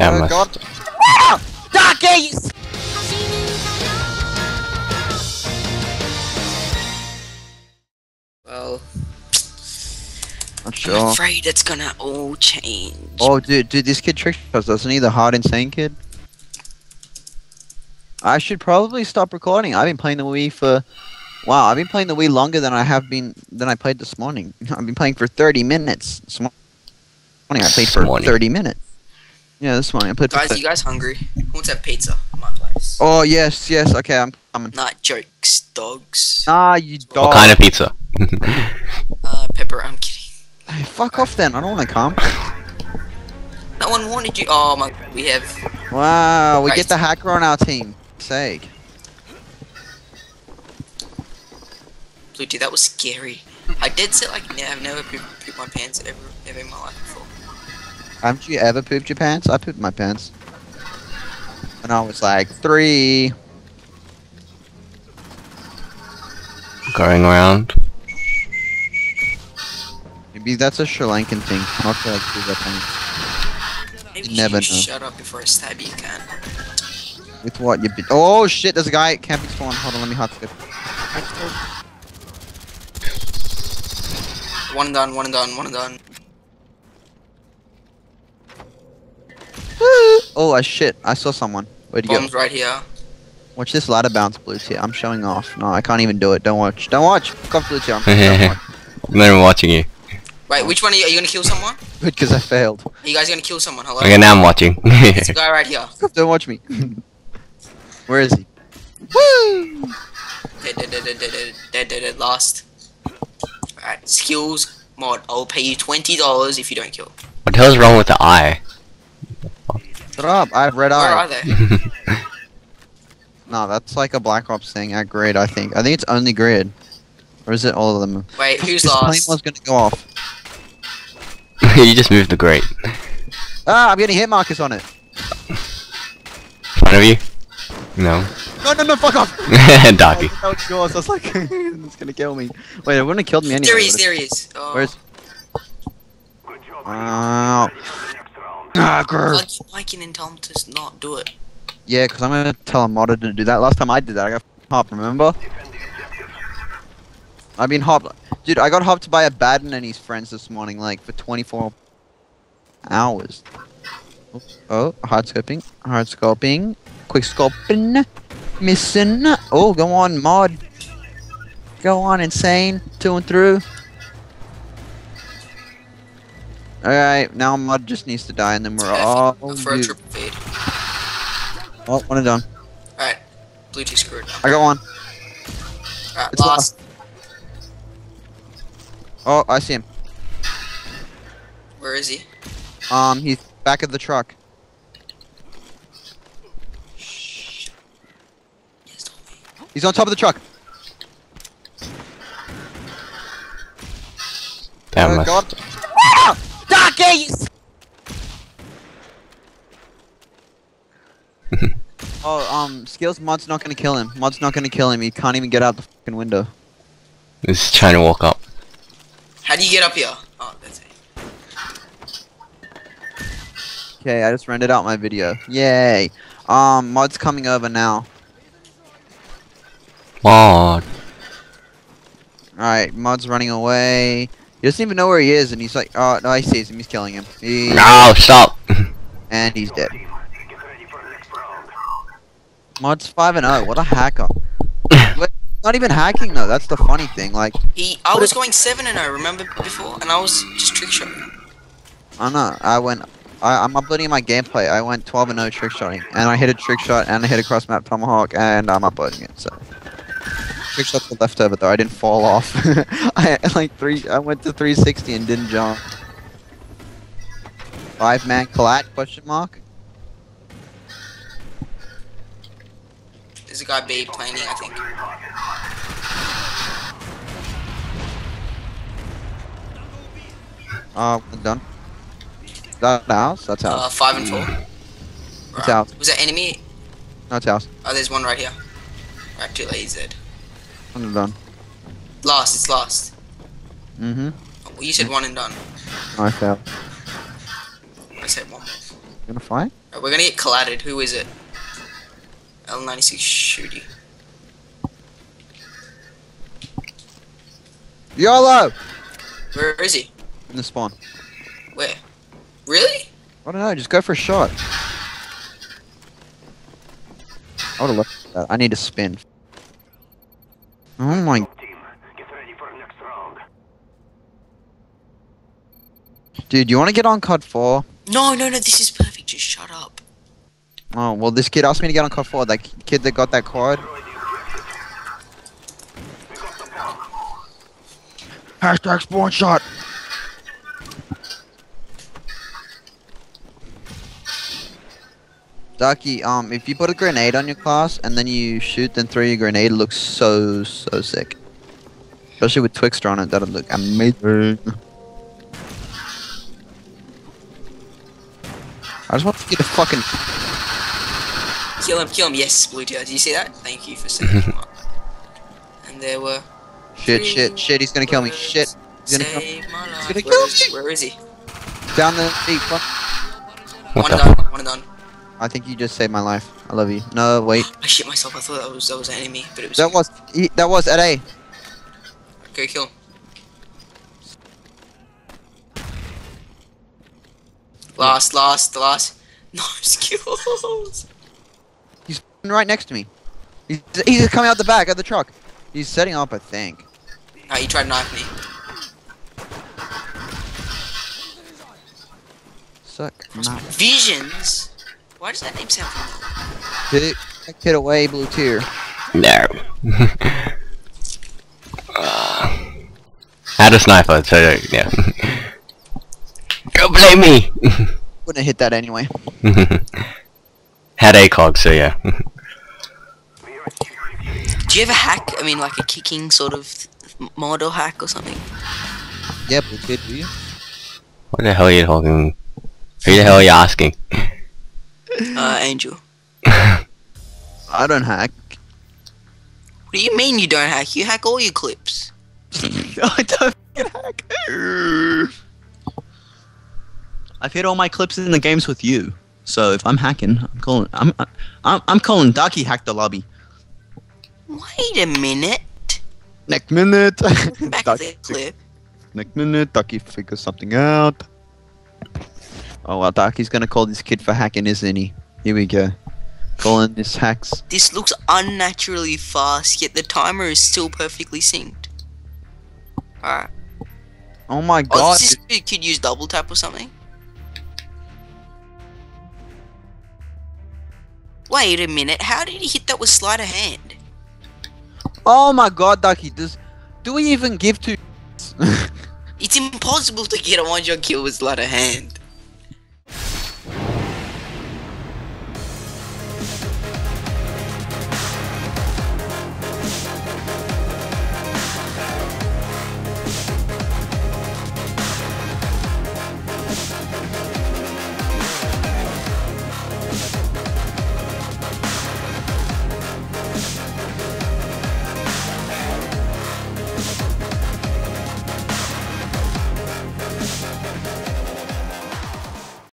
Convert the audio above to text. Damn it. Duckies! Well, not sure. I'm afraid it's gonna all change. Oh, dude, this kid tricks us, doesn't he? The hard, insane kid. I should probably stop recording. I've been playing the Wii for... Wow, I've been playing the Wii longer than I played this morning. I've been playing for 30 minutes. This morning I played for 30 minutes. Yeah, this morning I played for... Guys, are you guys hungry? Who wants to have pizza at my place? Oh, yes, yes, okay, I'm coming. Not jokes, dogs. Ah, you dog. What kind of pizza? Pepper, I'm kidding. Hey, fuck off then, I don't want to come. No one wanted you. Oh my, we have... Wow, we get the hacker on our team. Sake. Dude, that was scary. I did say, like, I've never pooped my pants ever in my life before. Haven't you ever pooped your pants? I pooped my pants. And I was like, 3. Going around. Maybe that's a Sri Lankan thing. Not to, like, do that thing. Maybe you never know. Shut up before I stab you, can. With what? You oh shit, there's a guy at camping spawn. Hold on, let me hot skip. One gun, one gun, one gun. Oh shit, I saw someone. Where'd you go? Bombs right here. Watch this ladder bounce, blue tier. I'm showing off. No, I can't even do it. Don't watch. Don't watch! Fuck off, blue tier. I'm not even watching you. Wait, which one are you? Are you gonna kill someone? Good, because I failed. Are you guys gonna kill someone? Hello? Okay, now I'm watching. There's a guy right here. Don't watch me. Where is he? Woo! Dead, lost. Alright, skills mod. I'll pay you $20 if you don't kill. What the hell's wrong with the eye? Shut up! I have red eye. Where are they? Nah, that's like a Black Ops thing at grid. I think it's only grid, or is it all of them? Wait, who's this last? This plane was gonna go off. You just moved the grate. Ah, I'm getting hit markers on it. In front of you? No. No, fuck off! Darky. Oh, that was yours. I was like, it's gonna kill me. Wait, it wouldn't have killed me anyway. There he is. Oh. Where's... Wow. Grr. I can tell him to not do it. Yeah, because I'm gonna tell a modder to do that. Last time I did that, I got hopped, remember? I've been hopped. Dude, I got hopped by a Baden and his friends this morning, like, for 24 hours. Oops. Oh, hard scoping. Quick scoping. Missing. Oh, go on, mod. Go on, insane. To and through. Alright, now mod just needs to die and then we're all... For a triple fade. Oh, one and done. Alright, blue team screwed. I got one. Alright, lost. Oh, I see him. Where is he? He's back of the truck. He's on top of the truck. Damn it. Oh, God. Duckies! Oh, skills mod's not gonna kill him. Mod's not gonna kill him. He can't even get out the fucking window. He's trying to walk up. How do you get up here? Oh, that's it. Okay, I just rendered out my video. Yay. Mod's coming over now. Mod. Alright, mod's running away. He doesn't even know where he is, and he's like, oh, no, I see him. He's killing him. No, stop. And he's dead. Mod's 5-0. What a hacker. Not even hacking, though. That's the funny thing. Like, I was going 7-0, remember before? And I was just trick-shotting. I know. I'm uploading my gameplay. I went 12-0 trick-shotting. And I hit a trick-shot, and I hit a cross-map tomahawk, and I'm uploading it, so... Trickshot's the leftover though. I didn't fall off. I went to 360 and didn't jump. 5-man collat? Question mark. There's a guy B planning, I think. Done. Is that the house? That's house. 5 and 4. It's right. House. Was that enemy? No, it's house. Oh, there's one right here. Right, too lazy. One and done. Last, it's last. Mm-hmm. Oh, well, you said one and done. I failed. I said one. You gonna fight? We're gonna get collided. Who is it? L96 shooty. YOLO! Where is he? In the spawn. Where? Really? I don't know, just go for a shot. I would've left that. I need to spin. Oh my... Dude, you want to get on COD 4? No, this is perfect. Just shut up. Oh, well, this kid asked me to get on COD 4. That kid that got that COD. Hashtag spawn shot. Ducky, if you put a grenade on your class and then you shoot, then throw your grenade, it looks so sick. Especially with Twixtra on it, that'll look amazing. I just want to get a fucking... Kill him, yes, Blue Joe. Did you see that? Thank you for setting him up. And there were... Shit, he's gonna kill me, shit. He's gonna kill me. Where is he? Down the deep. One and done. I think you just saved my life. I love you. No, wait. I shit myself, I thought that was an enemy, but it was... That was at A. Okay, kill him. Last. No skills. He's right next to me. He's coming out the back of the truck. He's setting up, I think. Ah, he tried to knife me. Suck. Knife. Visions? Why does that name sound familiar? Get away, blue tier. No. Had a sniper, so yeah. Don't blame me! Wouldn't have hit that anyway. Had ACOG, so yeah. Do you ever hack? I mean, like a kicking sort of mod or hack or something? Yep, we did, do you? What the hell are you talking? Who the hell are you asking? Angel. I don't hack. What do you mean you don't hack? You hack all your clips. I don't hack. I've hit all my clips in the games with you, so if I'm hacking, I'm calling Darky hack the lobby. Wait a minute. Next minute. Back to the clip. Next minute, Darky figures something out. Oh well, Darky's gonna call this kid for hacking, isn't he? Here we go. Calling this hacks. This looks unnaturally fast, yet the timer is still perfectly synced. All right. Oh my god. Oh, does this kid use double tap or something? Wait a minute, how did he hit that with sleight of hand? Oh my god, Ducky, do we even give two? It's impossible to get a one-shot kill with sleight of hand.